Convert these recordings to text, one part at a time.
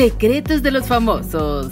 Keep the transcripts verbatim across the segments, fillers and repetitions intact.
Secretos de los Famosos.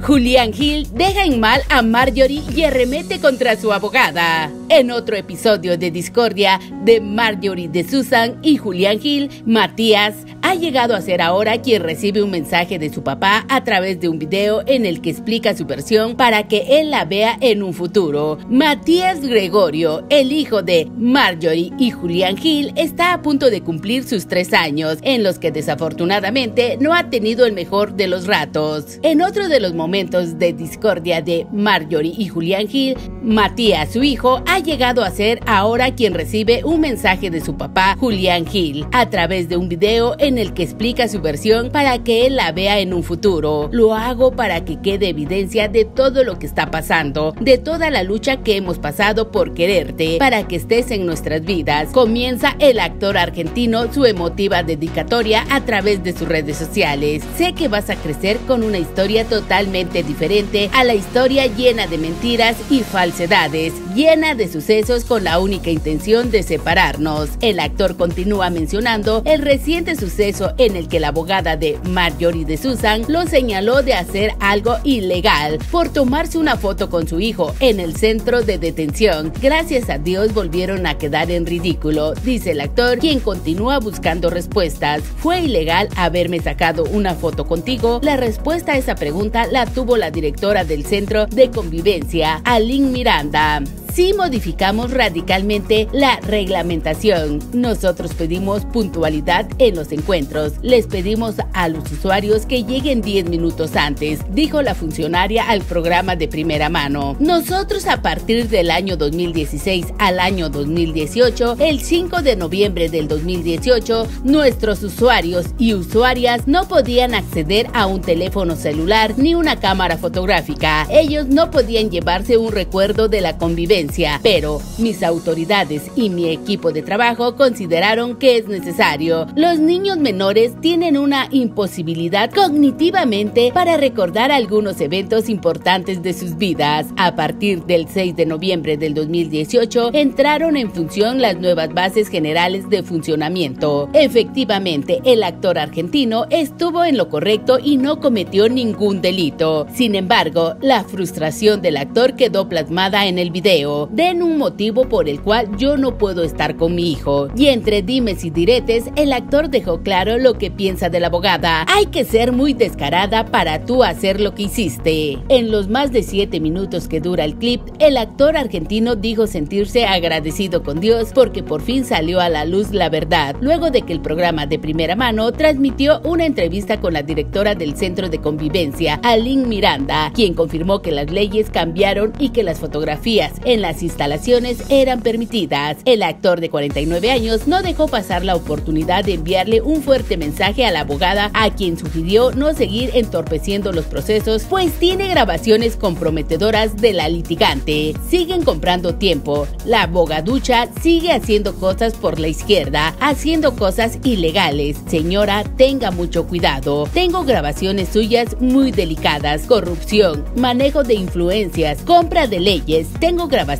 Julián Gil deja en mal a Marjorie y arremete contra su abogada. En otro episodio de discordia de Marjorie de Susan y Julián Gil, Matías ha llegado a ser ahora quien recibe un mensaje de su papá a través de un video en el que explica su versión para que él la vea en un futuro. Matías Gregorio, el hijo de Marjorie y Julián Gil, está a punto de cumplir sus tres años, en los que desafortunadamente no ha tenido el mejor de los ratos. En otro de los momentos de discordia de Marjorie y Julián Gil, Matías, su hijo, ha llegado a ser ahora quien recibe un mensaje de su papá, Julián Gil, a través de un video en el que explica su versión para que él la vea en un futuro. Lo hago para que quede evidencia de todo lo que está pasando, de toda la lucha que hemos pasado por quererte, para que estés en nuestras vidas. Comienza el actor argentino su emotiva dedicatoria a través de sus redes sociales. Sé que vas a crecer con una historia totalmente diferente a la historia llena de mentiras y falsedades, llena de sucesos con la única intención de separarnos. El actor continúa mencionando el reciente suceso en el que la abogada de Marjorie de Susan lo señaló de hacer algo ilegal por tomarse una foto con su hijo en el centro de detención. Gracias a Dios volvieron a quedar en ridículo, dice el actor, quien continúa buscando respuestas. ¿Fue ilegal haberme sacado una foto contigo? La respuesta a esa pregunta la tuvo la directora del Centro de Convivencia, Aline Miranda. Sí modificamos radicalmente la reglamentación. Nosotros pedimos puntualidad en los encuentros. Les pedimos a los usuarios que lleguen diez minutos antes, dijo la funcionaria al programa de Primera Mano. Nosotros a partir del año dos mil dieciséis al año dos mil dieciocho, el cinco de noviembre del dos mil dieciocho, nuestros usuarios y usuarias no podían acceder a un teléfono celular ni una cámara fotográfica. Ellos no podían llevarse un recuerdo de la convivencia. Pero mis autoridades y mi equipo de trabajo consideraron que es necesario. Los niños menores tienen una imposibilidad cognitivamente para recordar algunos eventos importantes de sus vidas. A partir del seis de noviembre del dos mil dieciocho, entraron en función las nuevas bases generales de funcionamiento. Efectivamente, el actor argentino estuvo en lo correcto y no cometió ningún delito. Sin embargo, la frustración del actor quedó plasmada en el video. Den un motivo por el cual yo no puedo estar con mi hijo. Y entre dimes y diretes, el actor dejó claro lo que piensa de la abogada. Hay que ser muy descarada para tú hacer lo que hiciste. En los más de siete minutos que dura el clip, el actor argentino dijo sentirse agradecido con Dios porque por fin salió a la luz la verdad, luego de que el programa de Primera Mano transmitió una entrevista con la directora del Centro de Convivencia, Aline Miranda, quien confirmó que las leyes cambiaron y que las fotografías en las instalaciones eran permitidas. El actor de cuarenta y nueve años no dejó pasar la oportunidad de enviarle un fuerte mensaje a la abogada, a quien sugirió no seguir entorpeciendo los procesos, pues tiene grabaciones comprometedoras de la litigante. Siguen comprando tiempo. La abogaducha sigue haciendo cosas por la izquierda, haciendo cosas ilegales. Señora, tenga mucho cuidado. Tengo grabaciones suyas muy delicadas, corrupción, manejo de influencias, compra de leyes, tengo grabaciones,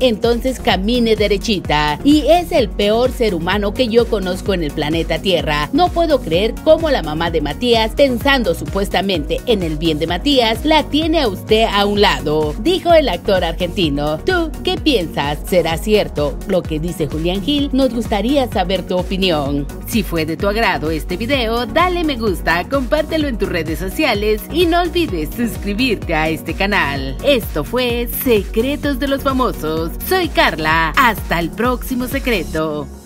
entonces camine derechita. Y es el peor ser humano que yo conozco en el planeta Tierra. No puedo creer cómo la mamá de Matías, pensando supuestamente en el bien de Matías, la tiene a usted a un lado, dijo el actor argentino. ¿Tú qué piensas? ¿Será cierto lo que dice Julián Gil? Nos gustaría saber tu opinión. Si fue de tu agrado este video, dale me gusta, compártelo en tus redes sociales y no olvides suscribirte a este canal. Esto fue Secretos de los Famosos. Soy Carla. Hasta el próximo secreto.